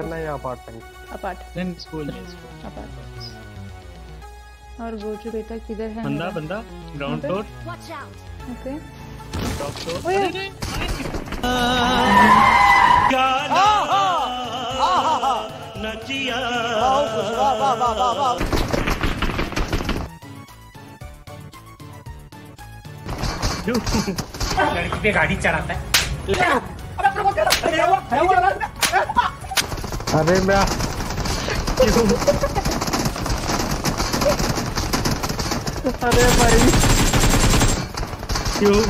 करना है या अपार्टमेंट? अपार्टमेंट। स्कूल है अपार्टमेंट। और वो जो बेटा किधर है? बंदा बंदा ground floor. Okay top floor. अरे गाना आहा नचिया वाह वाह वाह वाह। लड़की पे गाड़ी चढ़ाता है। अरे मैं अरे भाई क्यों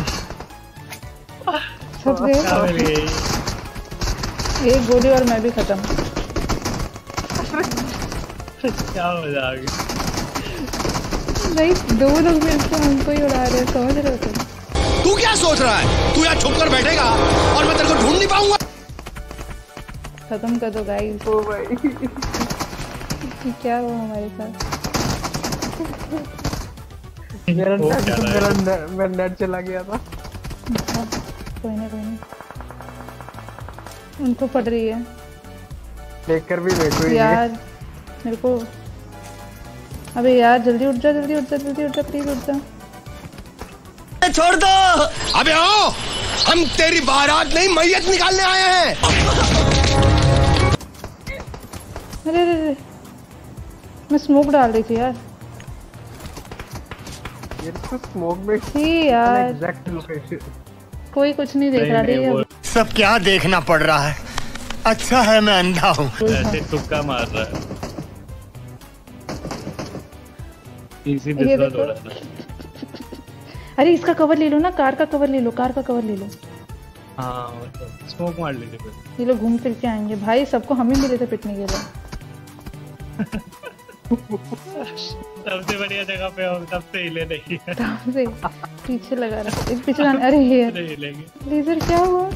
छुप गए? एक गोली और मैं भी खत्म। क्या मजा आ गया भाई। दो लोग मिलकर हमको ही उड़ा रहे। समझ रहे हो तुम? तू क्या सोच रहा है? तू यहाँ छुपकर बैठेगा और मैं तेरे को ढूंढ नहीं पाऊंगा। खत्म कर दो गाइस। ओ भाई क्या हुआ हमारे साथ? मेरा नेट चला गया था। कोई ना कोई नहीं, उनको पड़ रही है। देखकर भी देखो यार मेरे को। अबे यार जल्दी उठ जा, जल्दी उठ जा, जल्दी उठ जा, प्लीज उठ जा। छोड़ दो। अबे आओ, हम तेरी बारात नहीं मैयत निकालने आए हैं। अरे अरे मैं स्मोक डाल रही थी यार। ये तो स्मोक में थी यार। एग्जैक्ट लोकेशन कोई कुछ नहीं देख रहा है। सब क्या देखना पड़ रहा है? अच्छा है मैं अंधा हूँ। ऐसे तुक्का मार रहा है। इसी बिस्तर तोड़ा था। अरे इसका कवर ले लो ना, कार का कवर ले लो, कार का कवर ले लो। हाँ स्मोक मार लेंगे। ये लोग घूम फिर के आएंगे भाई। सबको हम ही मिले थे पिटने के लिए। सबसे बढ़िया जगह पे हम सबसे हिले नहीं। सबसे पीछे लगा रहा एक पीछे। अरे यार लेजर क्या हुआ?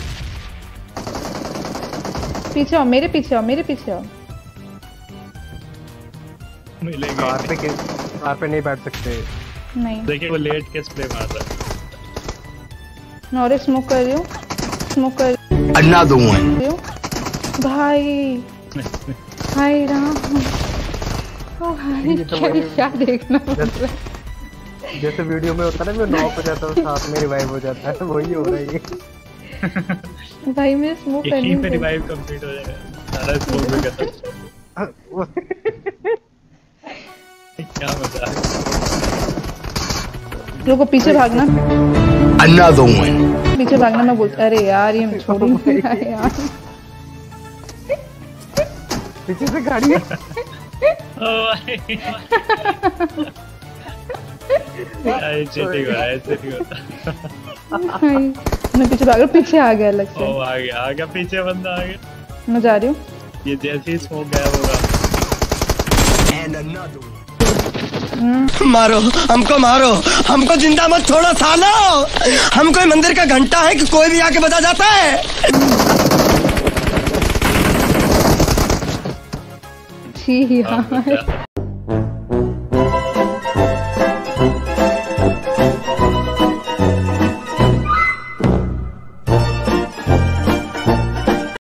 पीछे आओ, मेरे पीछे आओ, मेरे पीछे आओ। कार पे नहीं बैठ सकते। नहीं देखिए वो लेट के स्प्रे मार रहा है। मैं और स्मोक कर रही हूँ, स्मोक कर अन्ना दूँ भाई। भाई राम ओ भाई क्या देखना पड़ता है। जैसे वीडियो में होता है ना, मैं नॉक हो जाता हूँ साथ में रिवाइव हो जाता है, वही हो रहा है भाई। मैं स्मोक कर रही हूँ, रिवाइव कंप्लीट हो जाएगा सारा स्मोक में खत्म। क्या मजा है लोगों। पीछे भागना अन्ना दो, पीछे भागना मैं बोलता। अरे यार ये छोड़ूंगी यार। पीछे से गाड़ी है। मैं पीछे भाग रहा, पीछे आ गया अलग से। आ गया पीछे बंदा, आ गया। मैं जा रही हूँ। ये जैसे ही स्मोक गायब होगा। मारो हमको, मारो हमको, जिंदा मत छोड़ो सालो। हम कोई मंदिर का घंटा है कि कोई भी आके बजा जाता है। जी हाँ।